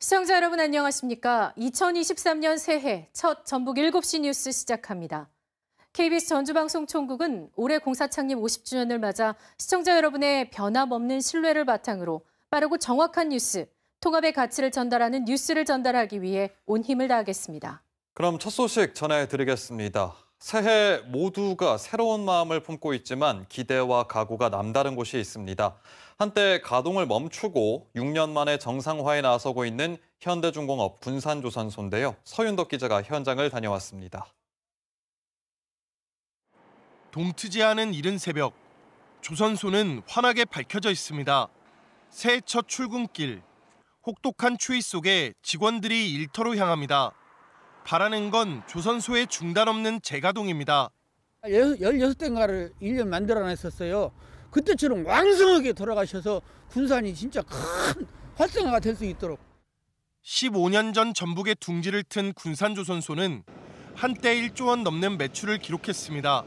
시청자 여러분 안녕하십니까? 2023년 새해 첫 전북 7시 뉴스 시작합니다. KBS 전주방송총국은 올해 공사 창립 50주년을 맞아 시청자 여러분의 변함없는 신뢰를 바탕으로 빠르고 정확한 뉴스, 통합의 가치를 전달하는 뉴스를 전달하기 위해 온 힘을 다하겠습니다. 그럼 첫 소식 전해드리겠습니다. 새해 모두가 새로운 마음을 품고 있지만 기대와 각오가 남다른 곳이 있습니다. 한때 가동을 멈추고 6년 만에 정상화에 나서고 있는 현대중공업 군산조선소인데요. 서윤덕 기자가 현장을 다녀왔습니다. 동트지 않은 이른 새벽, 조선소는 환하게 밝혀져 있습니다. 새해 첫 출근길, 혹독한 추위 속에 직원들이 일터로 향합니다. 바라는 건 조선소의 중단 없는 재가동입니다. 16대인가를 1년 만들어냈었어요. 그때처럼 왕성하게 돌아가셔서 군산이 진짜 큰 활성화가 될 수 있도록. 15년 전 전북의 둥지를 튼 군산조선소는 한때 1조 원 넘는 매출을 기록했습니다.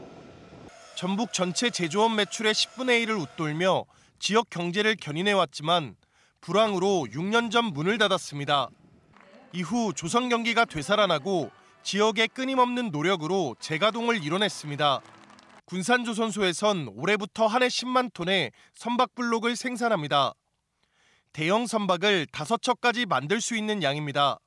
전북 전체 제조업 매출의 10분의 1을 웃돌며 지역 경제를 견인해왔지만 불황으로 6년 전 문을 닫았습니다. 이후 조선 경기가 되살아나고 지역의 끊임없는 노력으로 재가동을 이뤄냈습니다. 군산조선소에선 올해부터 한 해 10만 톤의 선박블록을 생산합니다. 대형 선박을 5척까지 만들 수 있는 양입니다.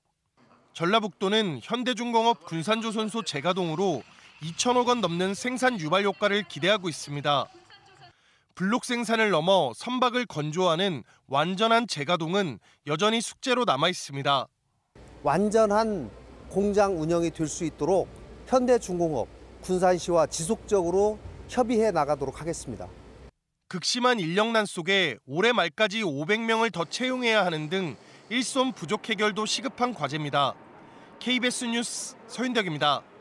전라북도는 현대중공업 군산조선소 재가동으로 2천억 원 넘는 생산 유발 효과를 기대하고 있습니다. 블록 생산을 넘어 선박을 건조하는 완전한 재가동은 여전히 숙제로 남아 있습니다. 완전한 공장 운영이 될 수 있도록 현대중공업, 군산시와 지속적으로 협의해 나가도록 하겠습니다. 극심한 인력난 속에 올해 말까지 500명을 더 채용해야 하는 등 일손 부족 해결도 시급한 과제입니다. KBS 뉴스 서윤덕입니다.